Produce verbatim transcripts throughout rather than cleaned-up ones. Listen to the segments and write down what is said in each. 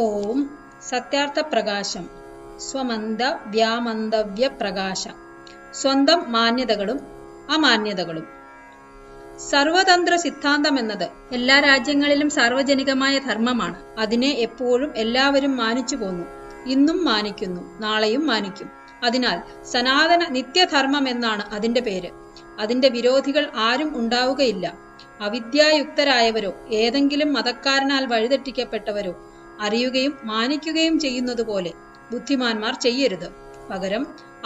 ओम सत्यार्थ प्रकाशम स्वमंद व्यामंदव्य प्रकाश സ്വന്തം മാന്യതകളും അമാന്യതകളും. സർവതന്ത്ര സിദ്ധാന്തം എന്നത് എല്ലാ രാജ്യങ്ങളിലും സാർവജനികമായ ധർമ്മമാണ്. അതിനെ എപ്പോഴും എല്ലാവരും മാനിച്ചു പോന്നു, ഇന്നും മാനിക്കുന്നു, നാളെയും മാനിക്കും. അതിനാൽ സനാതന നിത്യധർമ്മം എന്നാണ് അതിന്റെ പേര്. അതിന്റെ വിരോധികൾ ആരും ഉണ്ടാവുകയില്ല. അവിദ്യായുക്തരായവരോ ഏതെങ്കിലും മതക്കാരനാൽ വഴിതെറ്റിക്കപ്പെട്ടവരോ അറിയുകയും മാനിക്കുകയും ചെയ്യുന്നതുപോലെ ബുദ്ധിമാന്മാർ ചെയ്യരുത്. പകരം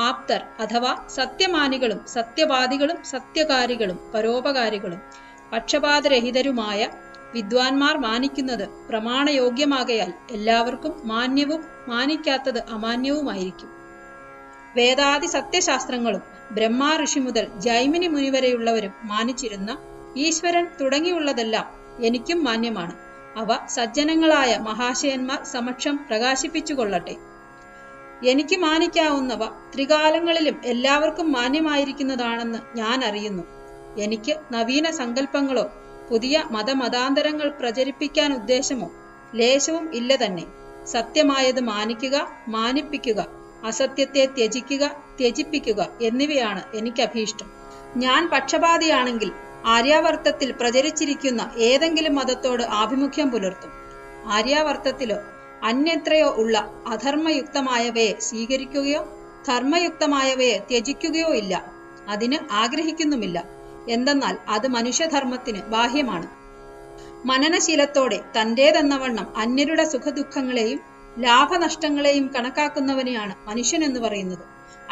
ആപ്തർ അഥവാ സത്യമാനികളും സത്യവാദികളും സത്യകാരികളും പരോപകാരികളും പക്ഷപാതരഹിതരുമായ വിദ്വാൻമാർ മാനിക്കുന്നത് പ്രമാണയോഗ്യമാകയാൽ എല്ലാവർക്കും മാന്യവും മാനിക്കാത്തത് അമാന്യവുമായിരിക്കും. വേദാദി സത്യശാസ്ത്രങ്ങളും ബ്രഹ്മാ ഋഷി മുതൽ ജൈമിനി മുനി വരെയുള്ളവരും മാനിച്ചിരുന്ന ഈശ്വരൻ തുടങ്ങിയുള്ളതെല്ലാം എനിക്കും മാന്യമാണ്. അവ സജ്ജനങ്ങളായ മഹാശയന്മാർ സമക്ഷം പ്രകാശിപ്പിച്ചുകൊള്ളട്ടെ. എനിക്ക് മാനിക്കാവുന്നവ ത്രികാലങ്ങളിലും എല്ലാവർക്കും മാന്യമായിരിക്കുന്നതാണെന്ന് ഞാൻ അറിയുന്നു. എനിക്ക് നവീന സങ്കല്പങ്ങളോ പുതിയ മതമതാന്തരങ്ങൾ പ്രചരിപ്പിക്കാൻ ഉദ്ദേശമോ ലേശവും ഇല്ല തന്നെ. സത്യമായത് മാനിക്കുക, മാനിപ്പിക്കുക, അസത്യത്തെ ത്യജിക്കുക, ത്യജിപ്പിക്കുക എന്നിവയാണ് എനിക്ക് അഭീഷ്ടം. ഞാൻ പക്ഷപാതിയാണെങ്കിൽ ആര്യാവർത്തത്തിൽ പ്രചരിച്ചിരിക്കുന്ന ഏതെങ്കിലും മതത്തോട് ആഭിമുഖ്യം പുലർത്തും. ആര്യാവർത്തത്തിലോ അന്യത്രയോ ഉള്ള അധർമ്മയുക്തമായവയെ സ്വീകരിക്കുകയോ ധർമ്മയുക്തമായവയെ ത്യജിക്കുകയോ ഇല്ല. അതിന് ആഗ്രഹിക്കുന്നുമില്ല. എന്തെന്നാൽ അത് മനുഷ്യധർമ്മത്തിന് ബാഹ്യമാണ്. മനനശീലത്തോടെ തന്റേതെന്നവണ്ണം അന്യരുടെ സുഖദുഃഖങ്ങളെയും ലാഭനഷ്ടങ്ങളെയും കണക്കാക്കുന്നവനെയാണ് മനുഷ്യൻ എന്ന് പറയുന്നത്.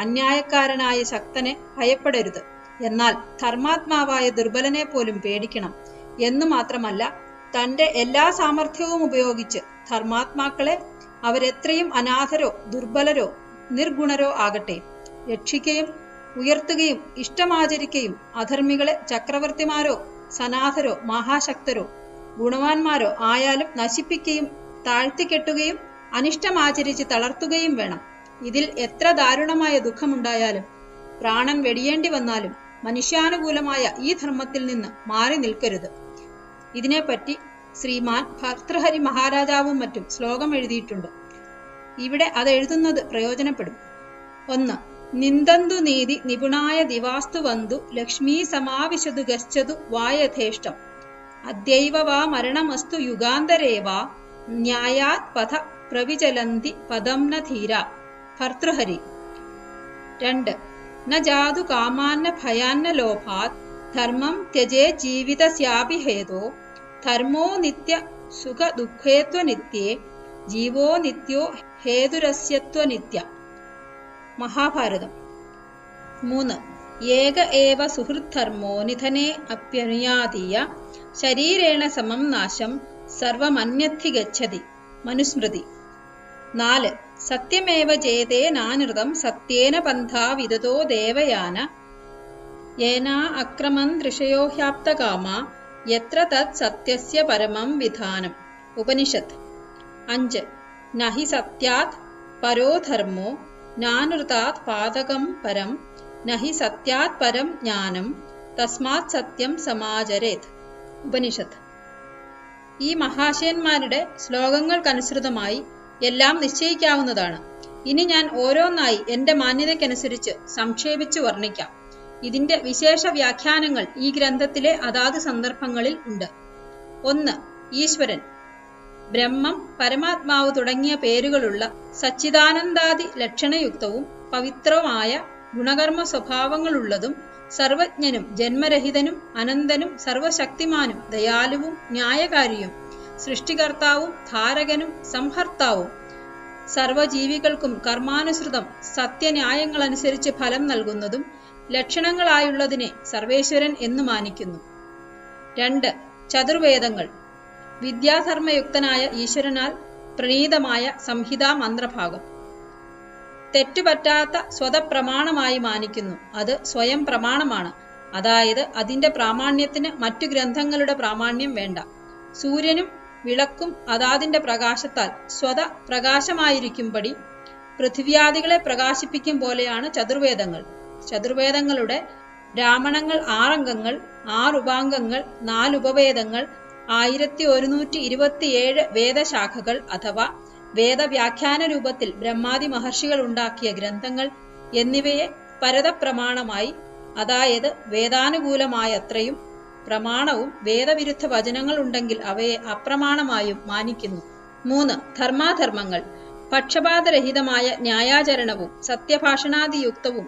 അന്യായക്കാരനായ ശക്തനെ ഭയപ്പെടരുത്, എന്നാൽ ധർമാത്മാവായ ദുർബലനെ പോലും പേടിക്കണം എന്നു മാത്രമല്ല, തന്റെ എല്ലാ സാമർഥ്യവും ഉപയോഗിച്ച് ധർമാത്മാക്കളെ അവരെത്രയും അനാഥരോ ദുർബലരോ നിർഗുണരോ ആകട്ടെ രക്ഷിക്കുകയും ഉയർത്തുകയും ഇഷ്ടമാചരിക്കുകയും അധർമ്മികളെ ചക്രവർത്തിമാരോ സനാഥരോ മഹാശക്തരോ ഗുണവാന്മാരോ ആയാലും നശിപ്പിക്കുകയും താഴ്ത്തിക്കെട്ടുകയും അനിഷ്ടമാചരിച്ച് തളർത്തുകയും വേണം. ഇതിൽ എത്ര ദാരുണമായ ദുഃഖമുണ്ടായാലും പ്രാണൻ വെടിയേണ്ടി വന്നാലും മനുഷ്യാനുകൂലമായ ഈ ധർമ്മത്തിൽ നിന്ന് മാറി നിൽക്കരുത്. ഇതിനെപ്പറ്റി ശ്രീമാൻ ഭർത്തൃഹരി മഹാരാജാവും മറ്റും ശ്ലോകം എഴുതിയിട്ടുണ്ട്. ഇവിടെ അത് എഴുതുന്നത് പ്രയോജനപ്പെടും. ഒന്ന്, നിന്ദന്തു നീതി നിപുണായ ദിവാസ്തു വന്തു ലക്ഷ്മീ സമാവിശതു ഗച്ഛതു വായഥേഷ്ടം അദ്യൈവ വാ മരണമസ്തു യുഗാന്തരേവാ ന്യായാത് പഥ പ്രവിചലന്തി പദംന ധീര. ഭർത്തൃഹരി. രണ്ട്, ന ജാതു കാമാന്ന ഭയാന്ന ലോഭാത് ധർമ്മം ത്യജേ ജീവിതസ്യാപി ഹേതോ ധർമ്മോ നിത്യ സുഖ ദുഃഖേത്വ നിത്യേ ജീവോ നിത്യോ ഹേതുരസ്യത്വ നിത്യ. മഹാഭാരതം. മൂന്ന്, ഏക ഏവ സുഹൃദ്ധർമ്മോ നിധനേ അപ്യനുയാതീയ ശരീരേണ സമം നാശം സർവമന്യത്തി ഗച്ഛതി. മനുസ്മൃതി. നാല്, സത്യമേവ ജയതേ നാനൃതം സത്യേന പന്ഥാ വിദതോ ദേവയാന യേനാ അക്രമം ദൃശയോ ഹ്യാപ്തകാമ യത്ര തത് സത്യസ്യ പരമം വിധാനം. ഉപനിഷത്ത്. അഞ്ച്, നഹി സത്യാത് പരോ ധർമ്മോ നാനൃതാത് പാതകം പരം നഹി സത്യാത് പരം ജ്ഞാനം തസ്മാത് സത്യം സമാചരേത്. ഉപനിഷത്ത്. ഈ മഹാശയന്മാരുടെ ശ്ലോകങ്ങൾക്കനുസൃതമായി എല്ലാം നിശ്ചയിക്കാവുന്നതാണ്. ഇനി ഞാൻ ഓരോന്നായി എൻ്റെ മാന്യതയ്ക്കനുസരിച്ച് സംക്ഷേപിച്ചു വർണ്ണിക്കാം. ഇതിന്റെ വിശേഷ വ്യാഖ്യാനങ്ങൾ ഈ ഗ്രന്ഥത്തിലെ അതാത് സന്ദർഭങ്ങളിൽ ഉണ്ട്. ഒന്ന്, ഈശ്വരൻ, ബ്രഹ്മം, പരമാത്മാവ് തുടങ്ങിയ പേരുകളുള്ള സച്ചിദാനന്ദാദി ലക്ഷണയുക്തവും പവിത്രവുമായ ഗുണകർമ്മ സ്വഭാവങ്ങളുള്ളതും സർവജ്ഞനും ജന്മരഹിതനും അനന്തനും സർവശക്തിമാനും ദയാലുവും ന്യായകാരിയും സൃഷ്ടികർത്താവും ധാരകനും സംഹർത്താവും സർവജീവികൾക്കും കർമാനുസൃതം സത്യന്യായങ്ങളനുസരിച്ച് ഫലം നൽകുന്നതും ലക്ഷണങ്ങളായുള്ളതിനെ സർവേശ്വരൻ എന്നു മാനിക്കുന്നു. രണ്ട്, ചതുർവേദങ്ങൾ, വിദ്യാധർമ്മയുക്തനായ ഈശ്വരനാൽ പ്രണീതമായ സംഹിതാ മന്ത്രഭാഗം തെറ്റുപറ്റാത്ത സ്വതപ്രമാണമായി മാനിക്കുന്നു. അത് സ്വയം പ്രമാണമാണ്. അതായത് അതിന്റെ പ്രാമാണ്യത്തിന് മറ്റു ഗ്രന്ഥങ്ങളുടെ പ്രാമാണ്യം വേണ്ട. സൂര്യനും വിളക്കും അതാതിന്റെ പ്രകാശത്താൽ സ്വത പ്രകാശമായിരിക്കുംപടി പൃഥിവ്യാദികളെ പ്രകാശിപ്പിക്കും പോലെയാണ് ചതുർവേദങ്ങൾ. ചതുർവേദങ്ങളുടെ ബ്രാഹ്മണങ്ങൾ ആറംഗങ്ങൾ, ആറുപാംഗങ്ങൾ, നാലുപവേദങ്ങൾ, ആയിരത്തി ഒരുന്നൂറ്റി ഇരുപത്തിയേഴ് വേദശാഖകൾ അഥവാ വേദവ്യാഖ്യാന രൂപത്തിൽ ബ്രഹ്മാദി മഹർഷികൾ ഉണ്ടാക്കിയ ഗ്രന്ഥങ്ങൾ എന്നിവയെ പരതപ്രമാണമായി, അതായത് വേദാനുകൂലമായ അത്രയും പ്രമാണവും വേദവിരുദ്ധ വചനങ്ങൾ ഉണ്ടെങ്കിൽ അവയെ അപ്രമാണമായും മാനിക്കുന്നു. മൂന്ന്. ധർമാധർമ്മങ്ങൾ. പക്ഷപാതരഹിതമായ ന്യായാചരണവും സത്യഭാഷണാദിയുക്തവും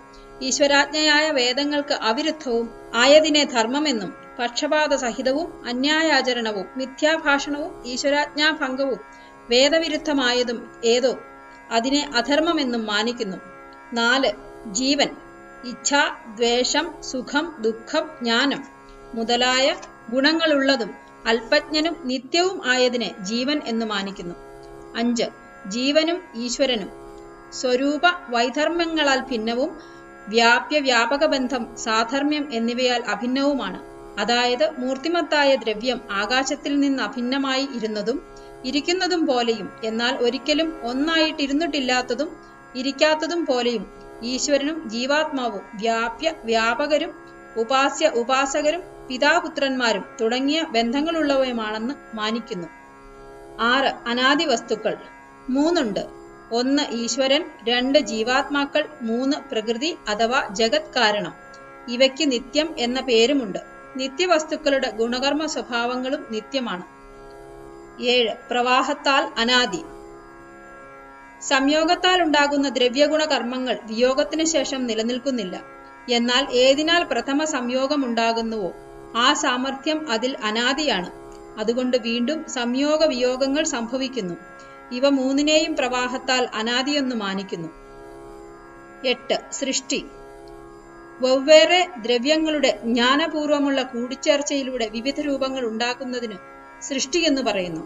ഈശ്വരാജ്ഞയായ വേദങ്ങൾക്ക് അവിരുദ്ധവും ആയതിനെ ധർമ്മമെന്നും പക്ഷപാത സഹിതവും അന്യായാചരണവും മിഥ്യാഭാഷണവും ഈശ്വരാജ്ഞാഭംഗവും വേദവിരുദ്ധമായതും ഏതോ അതിനെ അധർമ്മമെന്നും മാനിക്കുന്നു. നാല്. ജീവൻ. ഇച്ഛ, ദ്വേഷം, സുഖം, ദുഃഖം, ജ്ഞാനം മുതലായ ഗുണങ്ങളുള്ളതും അല്പജ്ഞനും നിത്യവും ആയതിനെ ജീവൻ എന്ന് മാനിക്കുന്നു. അഞ്ച്. ജീവനും ഈശ്വരനും സ്വരൂപ വൈധർമ്മ്യങ്ങളാൽ ഭിന്നവും വ്യാപ്യ വ്യാപക ബന്ധം സാധർമ്മ്യം എന്നിവയാൽ അഭിന്നവുമാണ്. അതായത് മൂർത്തിമത്തായ ദ്രവ്യം ആകാശത്തിൽ നിന്ന് അഭിന്നമായി ഇരുന്നതും ഇരിക്കുന്നതും പോലെയും എന്നാൽ ഒരിക്കലും ഒന്നായിട്ടിരുന്നിട്ടില്ലാത്തതും ഇരിക്കാത്തതും പോലെയും ഈശ്വരനും ജീവാത്മാവും വ്യാപ്യ വ്യാപകരും ഉപാസ്യ ഉപാസകരും പിതാപുത്രന്മാരും തുടങ്ങിയ ബന്ധങ്ങളുള്ളവയുമാണെന്ന് മാനിക്കുന്നു. ആറ്. അനാദി വസ്തുക്കൾ. മൂന്നുണ്ട്. ഒന്ന് ഈശ്വരൻ, രണ്ട് ജീവാത്മാക്കൾ, മൂന്ന് പ്രകൃതി അഥവാ ജഗത് കാരണം. ഇവയ്ക്ക് നിത്യം എന്ന പേരുമുണ്ട്. നിത്യവസ്തുക്കളുടെ ഗുണകർമ്മ സ്വഭാവങ്ങളും നിത്യമാണ്. ഏഴ്. പ്രവാഹത്താൽ അനാദി. സംയോഗത്താൽ ഉണ്ടാകുന്ന ദ്രവ്യഗുണ കർമ്മങ്ങൾ വിയോഗത്തിനു ശേഷം നിലനിൽക്കുന്നില്ല. എന്നാൽ ഏതിനാൽ പ്രഥമ സംയോഗം ഉണ്ടാകുന്നുവോ ആ സാമർഥ്യം അതിൽ അനാദിയാണ്. അതുകൊണ്ട് വീണ്ടും സംയോഗ വിയോഗങ്ങൾ സംഭവിക്കുന്നു. ഇവ മൂന്നിനെയും പ്രവാഹത്താൽ അനാദിയെന്നു മാനിക്കുന്നു. എട്ട്. സൃഷ്ടി. വെവ്വേറെ ദ്രവ്യങ്ങളുടെ ജ്ഞാനപൂർവമുള്ള കൂടിച്ചേർച്ചയിലൂടെ വിവിധ രൂപങ്ങൾ ഉണ്ടാക്കുന്നതിന് സൃഷ്ടി എന്ന് പറയുന്നു.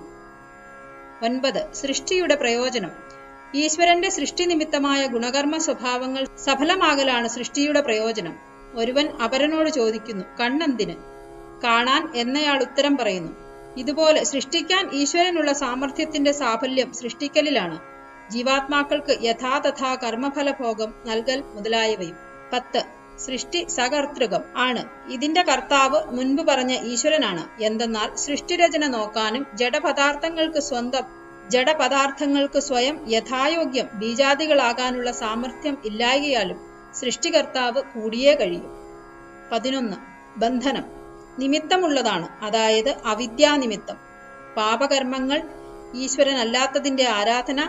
ഒൻപത്. സൃഷ്ടിയുടെ പ്രയോജനം. ഈശ്വരന്റെ സൃഷ്ടി നിമിത്തമായ ഗുണകർമ്മ സ്വഭാവങ്ങൾ സഫലമാകലാണ് സൃഷ്ടിയുടെ പ്രയോജനം. ഒരുവൻ അപരനോട് ചോദിക്കുന്നു, കണ്ണെന്തിന്? കാണാൻ എന്നയാൾ ഉത്തരം പറയുന്നു. ഇതുപോലെ സൃഷ്ടിക്കാൻ ഈശ്വരനുള്ള സാമർഥ്യത്തിന്റെ സാഫല്യം സൃഷ്ടിക്കലിലാണ്. ജീവാത്മാക്കൾക്ക് യഥാതഥാ കർമ്മഫലഭോഗം നൽകൽ മുതലായവയും. പത്ത്. സൃഷ്ടി സകർത്തൃകം ആണ്. ഇതിന്റെ കർത്താവ് മുൻപ് പറഞ്ഞ ഈശ്വരനാണ്. എന്തെന്നാൽ സൃഷ്ടിരചന നോക്കാനും ജഡപദാർത്ഥങ്ങൾക്ക് സ്വന്തം ജഡപദാർത്ഥങ്ങൾക്ക് സ്വയം യഥായോഗ്യം ബീജാദികളാകാനുള്ള സാമർഥ്യം ഇല്ലായകയാലും സൃഷ്ടികർത്താവ് കൂടിയേ കഴിയും. പതിനൊന്ന്. ബന്ധനം. നിമിത്തമുള്ളതാണ്, അതായത് അവിദ്യാനിമിത്തം. പാപകർമ്മങ്ങൾ, ഈശ്വരനല്ലാത്തതിന്റെ ആരാധന,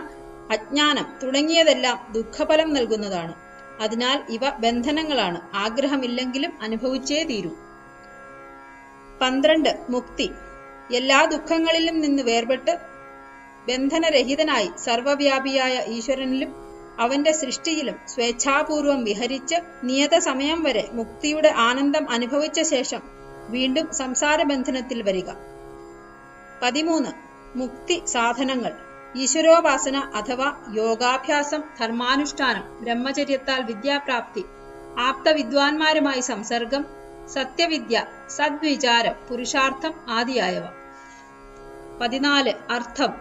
അജ്ഞാനം തുടങ്ങിയതെല്ലാം ദുഃഖഫലം നൽകുന്നതാണ്. അതിനാൽ ഇവ ബന്ധനങ്ങളാണ്. ആഗ്രഹമില്ലെങ്കിലും അനുഭവിച്ചേ തീരൂ. പന്ത്രണ്ട്. മുക്തി. എല്ലാ ദുഃഖങ്ങളിലും നിന്ന് വേർപെട്ട് ബന്ധനരഹിതനായി സർവവ്യാപിയായ ഈശ്വരനിലും അവന്റെ സൃഷ്ടിയിലും സ്വേച്ഛാപൂർവം വിഹരിച്ച് നിയത സമയം വരെ മുക്തിയുടെ ആനന്ദം അനുഭവിച്ച ശേഷം വീണ്ടും സംസാരബന്ധനത്തിൽ വരിക. പതിമൂന്ന്. മുക്തി സാധനങ്ങൾ. ഈശ്വരോപാസന അഥവാ യോഗാഭ്യാസം, ധർമാനുഷ്ഠാനം, ബ്രഹ്മചര്യത്താൽ വിദ്യാപ്രാപ്തി, ആപ്തവിദ്വാൻമാരുമായി സംസർഗം, സത്യവിദ്യ, സദ്വിചാരം, പുരുഷാർത്ഥം ആദിയായവ. പതിനാല്. അർത്ഥം.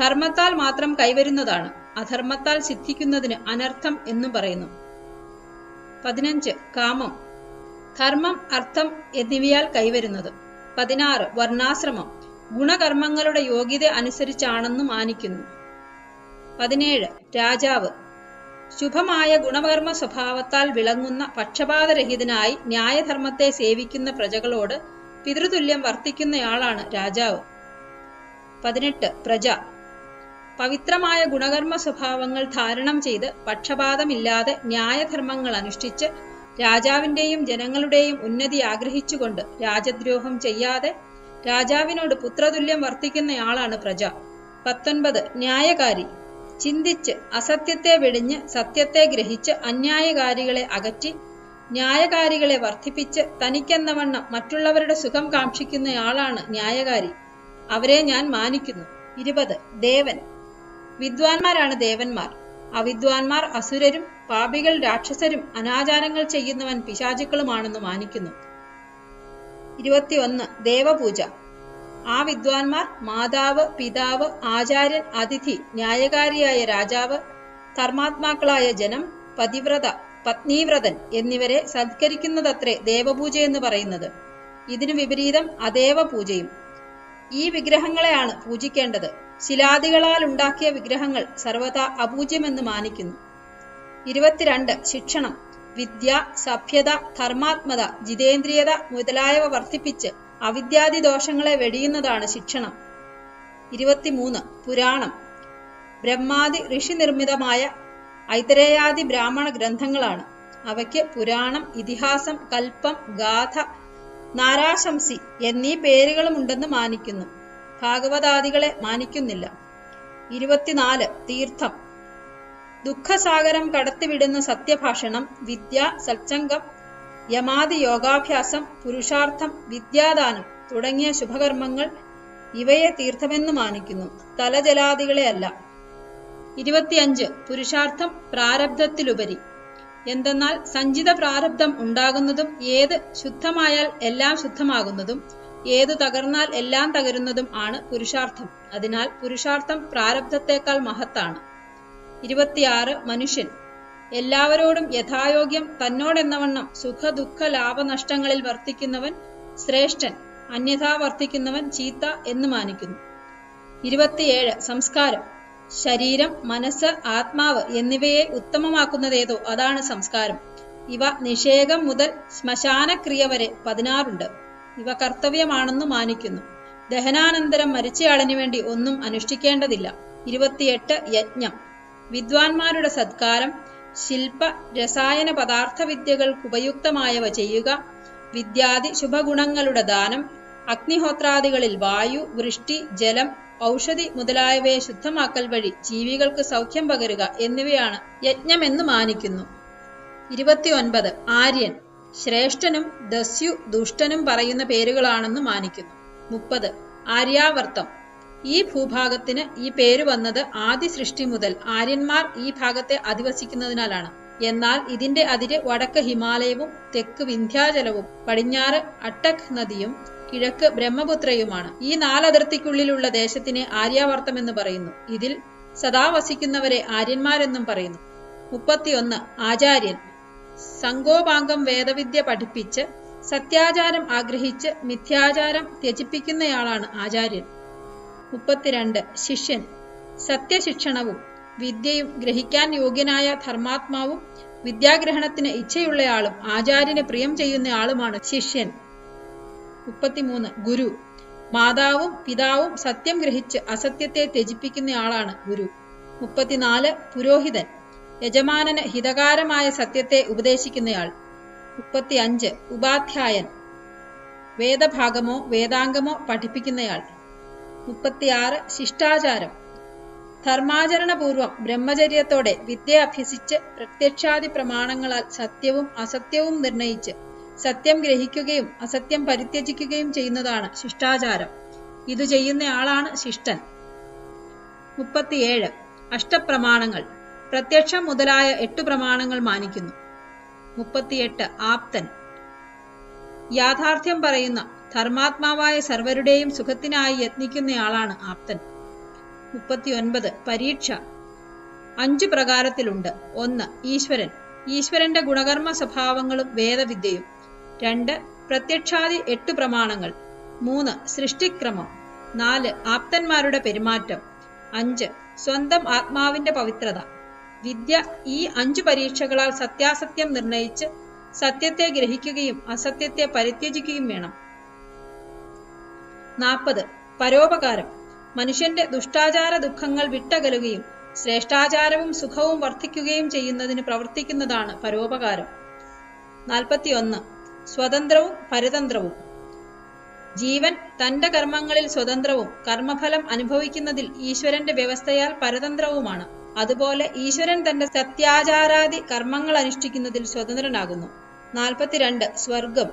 ധർമ്മത്താൽ മാത്രം കൈവരുന്നതാണ്. അധർമ്മത്താൽ സിദ്ധിക്കുന്നതിന് അനർത്ഥം എന്നും പറയുന്നു. പതിനഞ്ച്. കാമം. ധർമ്മം, അർത്ഥം എന്നിവയാൽ കൈവരുന്നത്. പതിനാറ്. വർണ്ണാശ്രമം. ഗുണകർമ്മങ്ങളുടെ യോഗ്യത അനുസരിച്ചാണെന്ന് മാനിക്കുന്നു. പതിനേഴ്. രാജാവ്. ശുഭമായ ഗുണകർമ്മ സ്വഭാവത്താൽ വിളങ്ങുന്ന പക്ഷപാതരഹിതനായി ന്യായധർമ്മത്തെ സേവിക്കുന്ന പ്രജകളോട് പിതൃതുല്യം വർത്തിക്കുന്നയാളാണ് രാജാവ്. പതിനെട്ട്. പ്രജ. പവിത്രമായ ഗുണകർമ്മ സ്വഭാവങ്ങൾ ധാരണം ചെയ്ത് പക്ഷപാതമില്ലാതെ ന്യായധർമ്മങ്ങൾ അനുഷ്ഠിച്ച് രാജാവിന്റെയും ജനങ്ങളുടെയും ഉന്നതി ആഗ്രഹിച്ചുകൊണ്ട് രാജദ്രോഹം ചെയ്യാതെ രാജാവിനോട് പുത്രതുല്യം വർത്തിക്കുന്നയാളാണ് പ്രജ. പത്തൊൻപത്. ന്യായകാരി. ചിന്തിച്ച് അസത്യത്തെ വെടിഞ്ഞ് സത്യത്തെ ഗ്രഹിച്ച് അന്യായകാരികളെ അകറ്റി ന്യായകാരികളെ വർദ്ധിപ്പിച്ച് തനിക്കെന്നവണ്ണം മറ്റുള്ളവരുടെ സുഖം കാക്ഷിക്കുന്നയാളാണ് ന്യായകാരി. അവരെ ഞാൻ മാനിക്കുന്നു. ഇരുപത്. ദേവൻ. വിദ്വാൻമാരാണ് ദേവന്മാർ. അവിദ്വാൻമാർ അസുരരും പാപികൾ രാക്ഷസരും അനാചാരങ്ങൾ ചെയ്യുന്നവൻ പിശാചുക്കളുമാണെന്ന് മാനിക്കുന്നു. ഇരുപത്തിയൊന്ന്. ദേവപൂജ. ആ വിദ്വാൻമാർ മാതാവ്, പിതാവ്, ആചാര്യൻ, അതിഥി, ന്യായകാരിയായ രാജാവ്, ധർമാത്മാക്കളായ ജനം, പതിവ്രത, പത്നീവ്രതൻ എന്നിവരെ സത്കരിക്കുന്നതത്രേ ദേവപൂജയെന്ന് പറയുന്നത്. ഇതിനു വിപരീതം അദേവപൂജയും. ഈ വിഗ്രഹങ്ങളെയാണ് പൂജിക്കേണ്ടത്. ശിലാദികളാൽ ഉണ്ടാക്കിയ വിഗ്രഹങ്ങൾ സർവതാ അപൂജ്യമെന്ന് മാനിക്കുന്നു. ഇരുപത്തിരണ്ട്. ശിക്ഷണം. വിദ്യ, സഭ്യത, ധർമാത്മത, ജിതേന്ദ്രിയത മുതലായവ വർദ്ധിപ്പിച്ച് അവിദ്യാദി ദോഷങ്ങളെ വെടിയുന്നതാണ് ശിക്ഷണം. ഇരുപത്തിമൂന്ന്. പുരാണം. ബ്രഹ്മാദി ഋഷി നിർമ്മിതമായ ഐതരേയാദി ബ്രാഹ്മണ ഗ്രന്ഥങ്ങളാണ്. അവയ്ക്ക് പുരാണം, ഇതിഹാസം, കൽപ്പം, ഗാഥ, നാരാശംസി എന്നീ പേരുകളും ഉണ്ടെന്ന് മാനിക്കുന്നു. ഭാഗവതാദികളെ മാനിക്കുന്നില്ല. ഇരുപത്തിനാല്. തീർത്ഥം. ദുഃഖസാഗരം കടത്തിവിടുന്ന സത്യഭാഷണം, വിദ്യ, സത്സംഗം, യമാതി യോഗാഭ്യാസം, പുരുഷാർത്ഥം, വിദ്യാദാനം തുടങ്ങിയ ശുഭകർമ്മങ്ങൾ ഇവയെ തീർത്ഥമെന്ന് മാനിക്കുന്നു, തലജലാദികളെയല്ല. ഇരുപത്തിയഞ്ച്. പുരുഷാർത്ഥം പ്രാരബ്ധത്തിലുപരി. എന്തെന്നാൽ സഞ്ചിത പ്രാരബ്ധം ഉണ്ടാകുന്നതും ഏത് ശുദ്ധമായാൽ എല്ലാം ശുദ്ധമാകുന്നതും ഏതു തകർന്നാൽ എല്ലാം തകരുന്നതും ആണ് പുരുഷാർത്ഥം. അതിനാൽ പുരുഷാർത്ഥം പ്രാരബ്ധത്തെക്കാൾ മഹത്താണ്. ഇരുപത്തിയാറ്. മനുഷ്യൻ. എല്ലാവരോടും യഥായോഗ്യം തന്നോടെന്നവണ്ണം സുഖ ദുഃഖ ലാഭനഷ്ടങ്ങളിൽ വർത്തിക്കുന്നവൻ ശ്രേഷ്ഠൻ, അന്യഥാ വർത്തിക്കുന്നവൻ ചീത്ത എന്ന് മാനിക്കുന്നു. ഇരുപത്തിയേഴ്. സംസ്കാരം. ശരീരം, മനസ്സ്, ആത്മാവ് എന്നിവയെ ഉത്തമമാക്കുന്നതേതോ അതാണ് സംസ്കാരം. ഇവ നിഷേകം മുതൽ ശ്മശാനക്രിയ വരെ പതിനാറുണ്ട്. ഇവ കർത്തവ്യമാണെന്ന് മാനിക്കുന്നു. ദഹനാനന്തരം മരിച്ചയാളിനു വേണ്ടി ഒന്നും അനുഷ്ഠിക്കേണ്ടതില്ല. ഇരുപത്തിയെട്ട്. യജ്ഞം. വിദ്വാൻമാരുടെ സത്കാരം, ശില്പ രസായന പദാർത്ഥ വിദ്യകൾക്കുപയുക്തമായവ ചെയ്യുക, വിദ്യാദി ശുഭഗുണങ്ങളുടെ ദാനം, അഗ്നിഹോത്രാദികളിൽ വായു, വൃഷ്ടി, ജലം, ഔഷധി മുതലായവയെ ശുദ്ധമാക്കൽ വഴി ജീവികൾക്ക് സൗഖ്യം പകരുക എന്നിവയാണ് യജ്ഞമെന്ന് മാനിക്കുന്നു. ഇരുപത്തിയൊൻപത്. ആര്യൻ. ശ്രേഷ്ഠനും ദസ്യു ദുഷ്ടനും പറയുന്ന പേരുകളാണെന്ന് മാനിക്കുന്നു. മുപ്പത്. ആര്യാവർത്തം. ഈ ഭൂഭാഗത്തിന് ഈ പേര് വന്നത് ആദ്യ സൃഷ്ടി മുതൽ ആര്യന്മാർ ഈ ഭാഗത്തെ അധിവസിക്കുന്നതിനാലാണ്. എന്നാൽ ഇതിന്റെ അതിര് വടക്ക് ഹിമാലയവും തെക്ക് വിന്ധ്യാചലവും പടിഞ്ഞാറ് അട്ടക് നദിയും കിഴക്ക് ബ്രഹ്മപുത്രയുമാണ്. ഈ നാലതിർത്തിക്കുള്ളിലുള്ള ദേശത്തിനെ ആര്യാവർത്തം എന്ന് പറയുന്നു. ഇതിൽ സദാ വസിക്കുന്നവരെ ആര്യന്മാരെന്നും പറയുന്നു. മുപ്പത്തിയൊന്ന്. ആചാര്യൻ. സംഗോപാംഗം വേദവിദ്യ പഠിപ്പിച്ച് സത്യാചാരം ആഗ്രഹിച്ച് മിഥ്യാചാരം ത്യജിപ്പിക്കുന്നയാളാണ് ആചാര്യൻ. മുപ്പത്തിരണ്ട്. ശിഷ്യൻ. സത്യശിക്ഷണവും വിദ്യയും ഗ്രഹിക്കാൻ യോഗ്യനായ ധർമാത്മാവും വിദ്യാഗ്രഹണത്തിന് ഇച്ഛയുള്ളയാളും ആചാര്യനെ പ്രിയം ചെയ്യുന്നയാളുമാണ് ശിഷ്യൻ. മുപ്പത്തിമൂന്ന്. ഗുരു. മാതാവും പിതാവും സത്യം ഗ്രഹിച്ച് അസത്യത്തെ ത്യജിപ്പിക്കുന്നയാളാണ് ഗുരു. മുപ്പത്തിനാല്. പുരോഹിതൻ. യജമാനന് ഹിതകാരമായ സത്യത്തെ ഉപദേശിക്കുന്നയാൾ. മുപ്പത്തി അഞ്ച്. ഉപാധ്യായൻ. വേദഭാഗമോ വേദാംഗമോ പഠിപ്പിക്കുന്നയാൾ. മുപ്പത്തിയാറ്. ശിഷ്ടാചാരം. ധർമാചരണപൂർവം ബ്രഹ്മചര്യത്തോടെ വിദ്യ അഭ്യസിച്ച് പ്രത്യക്ഷാദി പ്രമാണങ്ങളാൽ സത്യവും അസത്യവും നിർണയിച്ച് സത്യം ഗ്രഹിക്കുകയും അസത്യം പരിത്യജിക്കുകയും ചെയ്യുന്നതാണ് ശിഷ്ടാചാരം. ഇത് ചെയ്യുന്നയാളാണ് ശിഷ്ടൻ. മുപ്പത്തിയേഴ്. അഷ്ടപ്രമാണങ്ങൾ. പ്രത്യക്ഷം മുതലായ എട്ടു പ്രമാണങ്ങൾ മാനിക്കുന്നു. മുപ്പത്തിയെട്ട്. ആപ്തൻ. യാഥാർത്ഥ്യം പറയുന്ന ധർമാത്മാവായ സർവരുടെയും സുഖത്തിനായി യത്നിക്കുന്നയാളാണ് ആപ്തൻ. മുപ്പത്തിയൊൻപത്. പരീക്ഷ. അഞ്ചു പ്രകാരത്തിലുണ്ട്. ഒന്ന്. ഈശ്വരൻ. ഈശ്വരന്റെ ഗുണകർമ്മ സ്വഭാവങ്ങളും വേദവിദ്യയും. രണ്ട്. പ്രത്യക്ഷാദി എട്ടു പ്രമാണങ്ങൾ. മൂന്ന്. സൃഷ്ടിക്രമം. നാല്. ആപ്തന്മാരുടെ പെരുമാറ്റം. അഞ്ച്. സ്വന്തം ആത്മാവിന്റെ പവിത്രത. വിദ്യ ഈ അഞ്ചു പരീക്ഷകളാൽ സത്യാസത്യം നിർണയിച്ച് സത്യത്തെ ഗ്രഹിക്കുകയും അസത്യത്തെ പരിത്യജിക്കുകയും വേണം. നാൽപ്പത്. പരോപകാരം. മനുഷ്യന്റെ ദുഷ്ടാചാര ദുഃഖങ്ങൾ വിട്ടകലുകയും ശ്രേഷ്ഠാചാരവും സുഖവും വർദ്ധിക്കുകയും ചെയ്യുന്നതിന് പ്രവർത്തിക്കുന്നതാണ് പരോപകാരം. നാൽപ്പത്തിയൊന്ന്. സ്വതന്ത്രവും പരതന്ത്രവും. ജീവൻ തന്റെ കർമ്മങ്ങളിൽ സ്വതന്ത്രവും കർമ്മഫലം അനുഭവിക്കുന്നതിൽ ഈശ്വരന്റെ വ്യവസ്ഥയാൽ പരതന്ത്രവുമാണ്. അതുപോലെ ഈശ്വരൻ തന്റെ സത്യാചാരാദി കർമ്മങ്ങൾ അനുഷ്ഠിക്കുന്നതിൽ സ്വതന്ത്രനാകുന്നു. നാൽപ്പത്തിരണ്ട്. സ്വർഗം.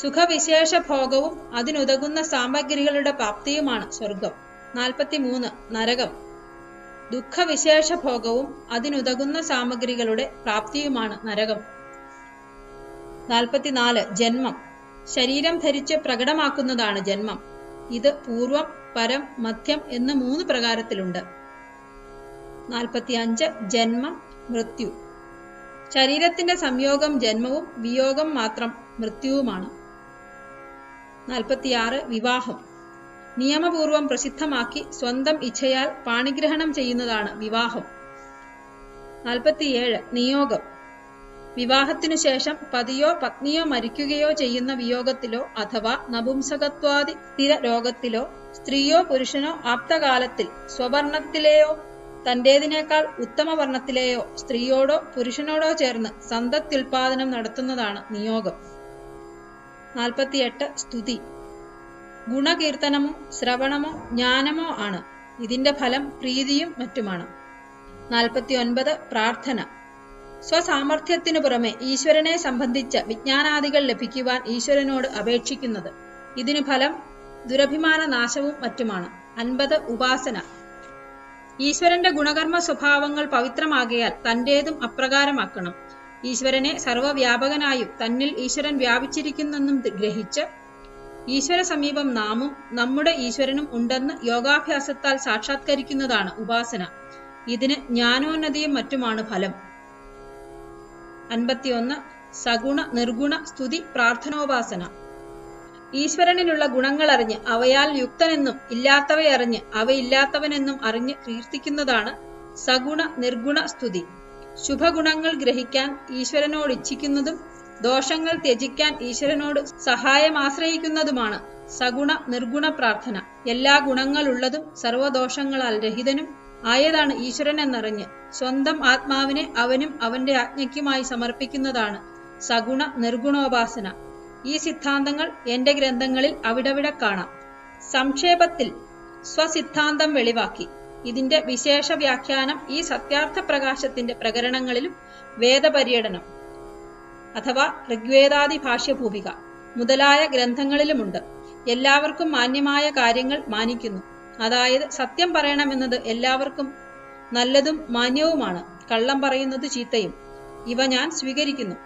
സുഖവിശേഷ ഭോഗവും അതിനുതകുന്ന സാമഗ്രികളുടെ പ്രാപ്തിയുമാണ് സ്വർഗം. നാൽപ്പത്തിമൂന്ന്. നരകം. ദുഃഖവിശേഷ ഭോഗവും അതിനുതകുന്ന സാമഗ്രികളുടെ പ്രാപ്തിയുമാണ് നരകം. നാൽപ്പത്തിനാല്. ജന്മം. ശരീരം ധരിച്ച് പ്രകടമാക്കുന്നതാണ് ജന്മം. ഇത് പൂർവം, പരം, മധ്യം എന്ന് മൂന്ന് പ്രകാരത്തിലുണ്ട്. നാൽപ്പത്തിയഞ്ച്. ജന്മം, മൃത്യു. ശരീരത്തിന്റെ സംയോഗം ജന്മവും വിയോഗം മാത്രം മൃത്യുവുമാണ്. നാൽപ്പത്തിയാറ്. വിവാഹം. നിയമപൂർവം പ്രസിദ്ധമാക്കി സ്വന്തം ഇച്ഛയാൽ പാണിഗ്രഹണം ചെയ്യുന്നതാണ് വിവാഹം. നാൽപ്പത്തിയേഴ് നിയോഗം. വിവാഹത്തിനു ശേഷം പതിയോ പത്നിയോ മരിക്കുകയോ ചെയ്യുന്ന വിയോഗത്തിലോ അഥവാ നപുംസകത്വാദി സ്ഥിര രോഗത്തിലോ സ്ത്രീയോ പുരുഷനോ ആപ്തകാലത്തിൽ സ്വവർണത്തിലെയോ തന്റേതിനേക്കാൾ ഉത്തമ വർണ്ണത്തിലെയോ സ്ത്രീയോടോ പുരുഷനോടോ ചേർന്ന് സന്തത്യുൽപാദനം നടത്തുന്നതാണ് നിയോഗം. നാൽപ്പത്തിയെട്ട് സ്തുതി. ഗുണകീർത്തനമോ ശ്രവണമോ ജ്ഞാനമോ ആണ്. ഇതിന്റെ ഫലം പ്രീതിയും മറ്റുമാണ്. നാൽപ്പത്തി ഒൻപത് പ്രാർത്ഥന. സ്വസാമർഥ്യത്തിനു പുറമെ ഈശ്വരനെ സംബന്ധിച്ച വിജ്ഞാനാദികൾ ലഭിക്കുവാൻ ഈശ്വരനോട് അപേക്ഷിക്കുന്നത്. ഇതിനു ഫലം ദുരഭിമാന നാശവും മറ്റുമാണ്. അൻപത് ഉപാസന. ഈശ്വരന്റെ ഗുണകർമ്മ സ്വഭാവങ്ങൾ പവിത്രമാകയാൽ തന്റേതും അപ്രകാരമാക്കണം. ഈശ്വരനെ സർവവ്യാപകനായും തന്നിൽ ഈശ്വരൻ വ്യാപിച്ചിരിക്കുന്നെന്നും ഗ്രഹിച്ച് ഈശ്വര സമീപം നാമും നമ്മുടെ ഈശ്വരനും ഉണ്ടെന്ന് യോഗാഭ്യാസത്താൽ സാക്ഷാത്കരിക്കുന്നതാണ് ഉപാസന. ഇതിന് ജ്ഞാനോന്നതിയും മറ്റുമാണ് ഫലം. അൻപത്തിയൊന്ന് സഗുണ നിർഗുണ സ്തുതി പ്രാർത്ഥനോപാസന. ഈശ്വരനിലുള്ള ഗുണങ്ങൾ അറിഞ്ഞ് അവയാൽ യുക്തനെന്നും ഇല്ലാത്തവയറിഞ്ഞ് അവയില്ലാത്തവനെന്നും അറിഞ്ഞ് കീർത്തിക്കുന്നതാണ് സഗുണ നിർഗുണ സ്തുതി. ശുഭഗുണങ്ങൾ ഗ്രഹിക്കാൻ ഈശ്വരനോട് ഇച്ഛിക്കുന്നതും ദോഷങ്ങൾ ത്യജിക്കാൻ ഈശ്വരനോട് സഹായം ആശ്രയിക്കുന്നതുമാണ് സഗുണ നിർഗുണ പ്രാർത്ഥന. എല്ലാ ഗുണങ്ങളുള്ളതും സർവദോഷങ്ങളാൽ രഹിതനും ആയതാണ് ഈശ്വരൻ എന്നറിഞ്ഞ് സ്വന്തം ആത്മാവിനെ അവനും അവന്റെ ആജ്ഞയ്ക്കുമായി സമർപ്പിക്കുന്നതാണ് സഗുണ നിർഗുണോപാസന. ഈ സിദ്ധാന്തങ്ങൾ എന്റെ ഗ്രന്ഥങ്ങളിൽ അവിടവിടെ കാണാം. സംക്ഷേപത്തിൽ സ്വസിദ്ധാന്തം വെളിവാക്കി. ഇതിന്റെ വിശേഷ വ്യാഖ്യാനം ഈ സത്യാർത്ഥ പ്രകാശത്തിന്റെ പ്രകരണങ്ങളിലും വേദപര്യടനം അഥവാ ഋഗ്വേദാദി ഭാഷ്യഭൂമിക മുതലായ ഗ്രന്ഥങ്ങളിലുമുണ്ട്. എല്ലാവർക്കും മാന്യമായ കാര്യങ്ങൾ മാനിക്കുന്നു. അതായത് സത്യം പറയണമെന്നത് എല്ലാവർക്കും നല്ലതും മാന്യവുമാണ്. കള്ളം പറയുന്നത് ചീത്തയും. ഇവ ഞാൻ സ്വീകരിക്കുന്നു.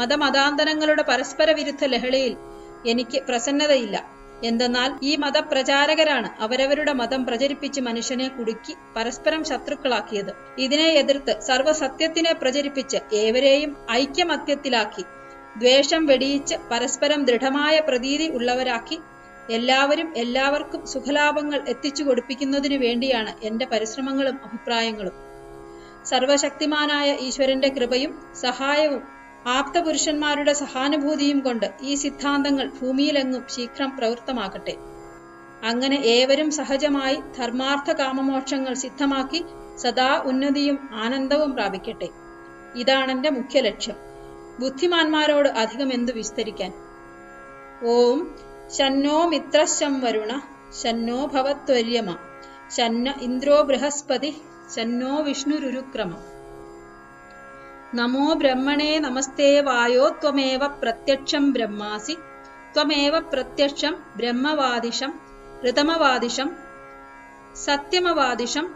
മതമതാന്തരങ്ങളുടെ പരസ്പര വിരുദ്ധ ലഹളയിൽ എനിക്ക് പ്രസന്നതയില്ല. എന്തെന്നാൽ ഈ മതപ്രചാരകരാണ് അവരവരുടെ മതം പ്രചരിപ്പിച്ച് മനുഷ്യനെ കുടുക്കി പരസ്പരം ശത്രുക്കളാക്കിയത്. ഇതിനെ എതിർത്ത് സർവസത്യത്തിനെ പ്രചരിപ്പിച്ച് ഏവരെയും ഐക്യമത്യത്തിലാക്കി ദ്വേഷം വെടിയിച്ച് പരസ്പരം ദൃഢമായ പ്രതീതി ഉള്ളവരാക്കി എല്ലാവരും എല്ലാവർക്കും സുഖലാഭങ്ങൾ എത്തിച്ചു കൊടുപ്പിക്കുന്നതിനു വേണ്ടിയാണ് എന്റെ പരിശ്രമങ്ങളും അഭിപ്രായങ്ങളും. സർവശക്തിമാനായ ഈശ്വരന്റെ കൃപയും സഹായവും ആപ്തപുരുഷന്മാരുടെ സഹാനുഭൂതിയും കൊണ്ട് ഈ സിദ്ധാന്തങ്ങൾ ഭൂമിയിലെങ്ങും ശീഘ്രം പ്രവൃത്തമാകട്ടെ. അങ്ങനെ ഏവരും സഹജമായി ധർമാർത്ഥ കാമമോക്ഷങ്ങൾ സിദ്ധമാക്കി സദാ ഉന്നതിയും ആനന്ദവും പ്രാപിക്കട്ടെ. ഇതാണെന്റെ മുഖ്യ ലക്ഷ്യം. ബുദ്ധിമാന്മാരോട് അധികം എന്തു വിസ്തരിക്കാൻ. ഓം ശന്നോ മിത്രശം വരുണ ശന്നോ ഭവത്വര്യമ ശന്ന ഇന്ദ്രോ ബൃഹസ്പതി ശന്നോ വിഷ്ണുരുരുക്രമ നമോ ബ്രഹ്മണേ നമസ്തേ വായോ ത്വമേവ പ്രത്യക്ഷം ബ്രഹ്മാസി ത്വമേവ പ്രത്യക്ഷം ബ്രഹ്മവാദിഷം ഋതമവാദിഷം സത്യമവാദിഷം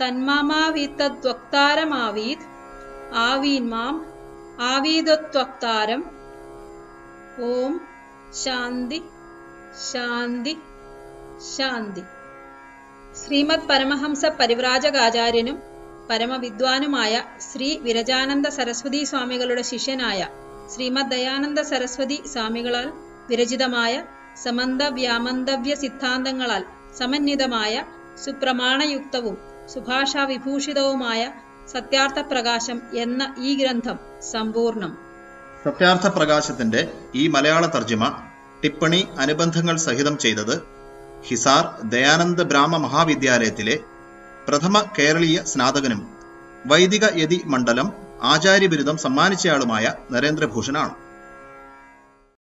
തന്മാമാവീത്തദ്വക്താരമാവീത് ആവീന്മാം ആവീതദ്വക്താരം. ഓം ശാന്തി ശാന്തി ശാന്തി. ശ്രീമദ് പരമഹംസ പരിവ്രാജകാചാര്യനും പരമവിദ്വാനുമായ ശ്രീ വിരജാനന്ദ സരസ്വതി സ്വാമികളുടെ ശിഷ്യനായ ശ്രീമദ് ദയാനന്ദ സരസ്വതി സ്വാമികളാൽ വിരചിതമായ സമന്ത വ്യാമന്തവ്യ സിദ്ധാന്തങ്ങളാൽ സമന്വിതമായ സുപ്രമാണയുക്തവും സുഭാഷാവിഭൂഷിതവുമായ സത്യാർത്ഥപ്രകാശം എന്ന ഈ ഗ്രന്ഥം സമ്പൂർണം. സത്യാർത്ഥ പ്രകാശത്തിന്റെ ഈ മലയാള തർജ്ജിമ ടിപ്പണി അനുബന്ധങ്ങൾ സഹിതം ചെയ്തത് ഹിസാർ ദയാനന്ദ ബ്രാഹ്മ മഹാവിദ്യാലയത്തിലെ പ്രഥമ കേരളീയ സ്നാതകനും വൈദിക യതി മണ്ഡലം ആചാര്യബിരുദം സമ്മാനിച്ചയാളുമായ നരേന്ദ്രഭൂഷനാണ്.